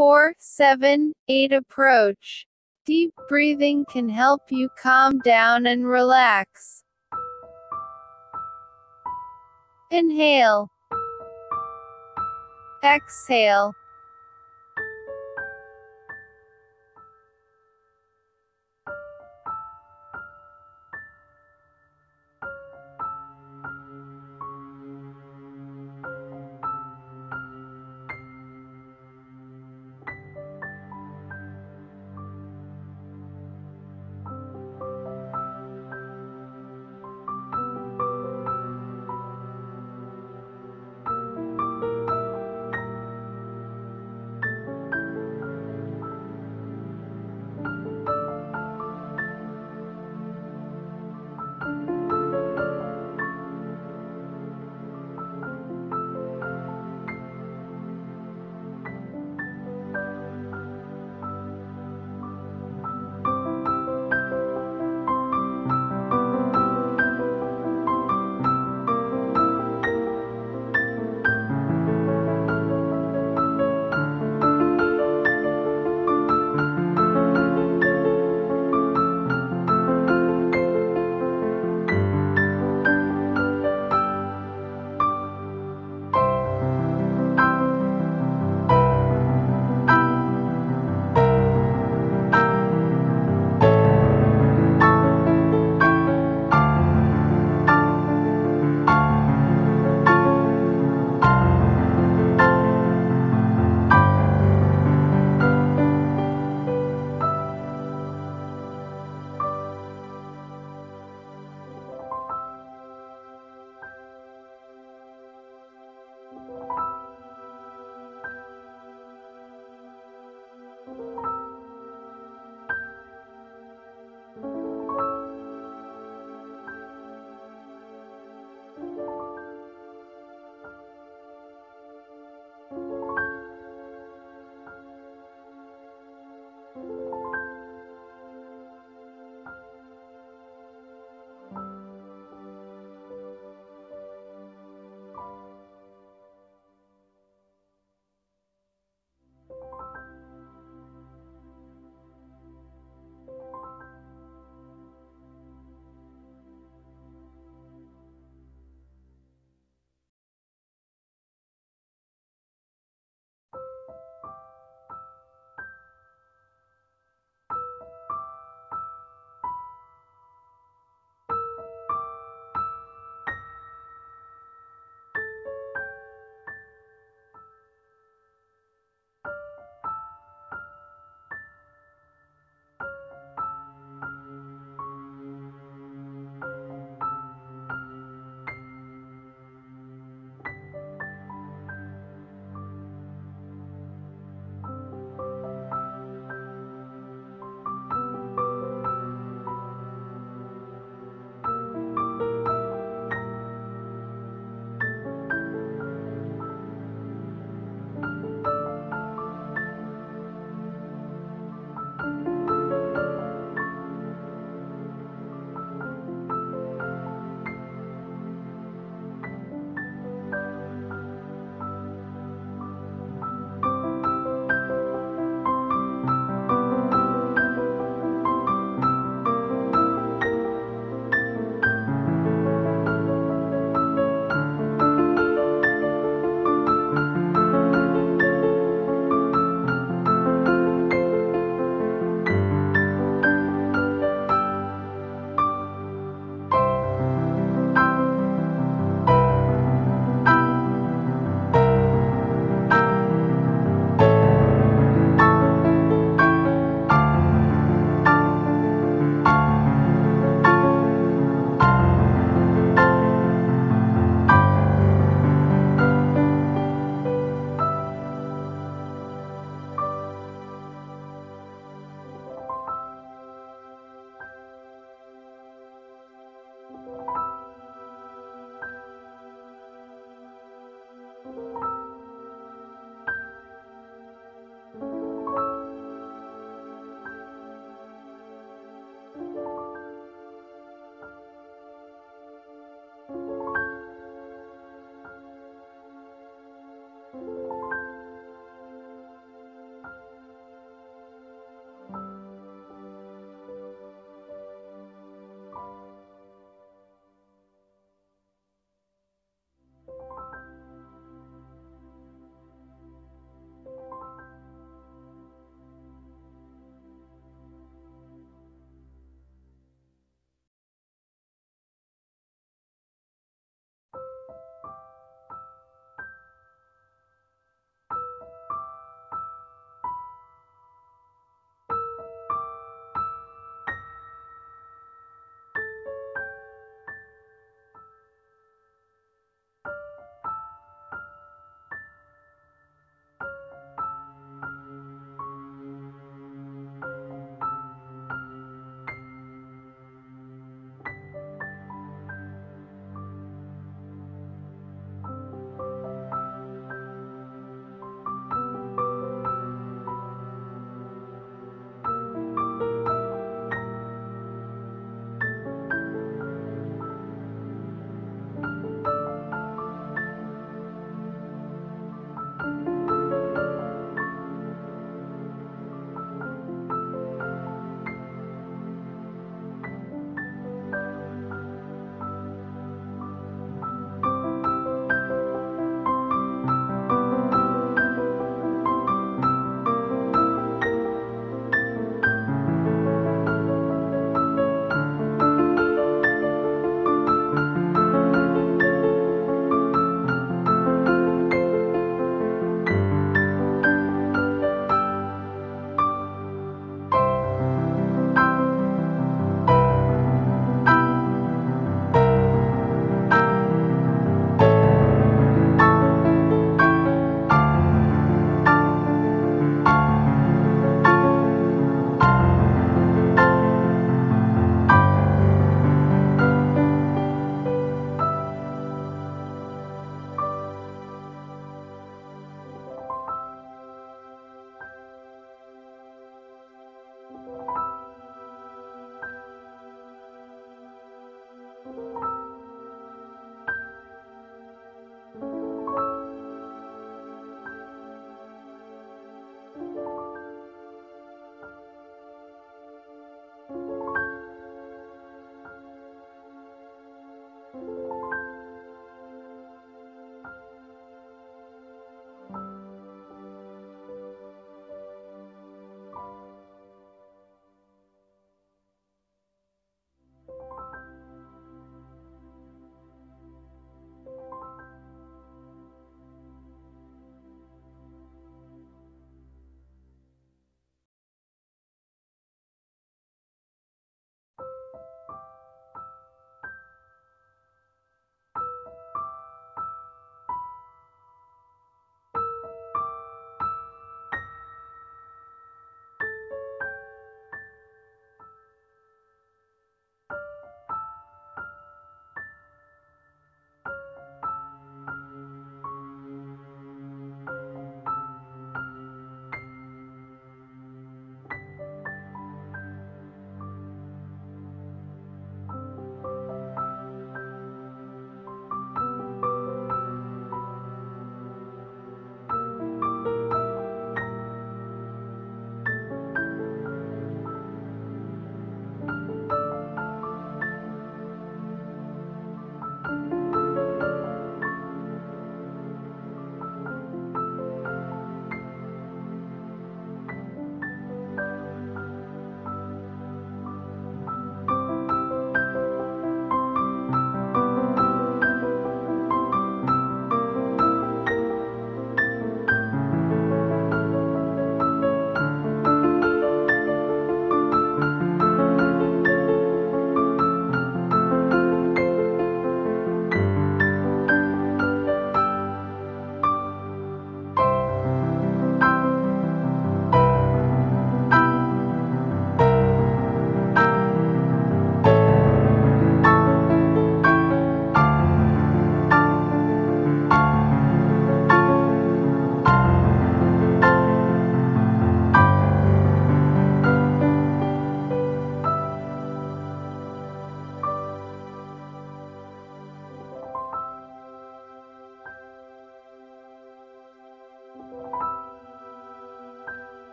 4-7-8 approach. Deep breathing can help you calm down and relax. Inhale. Exhale.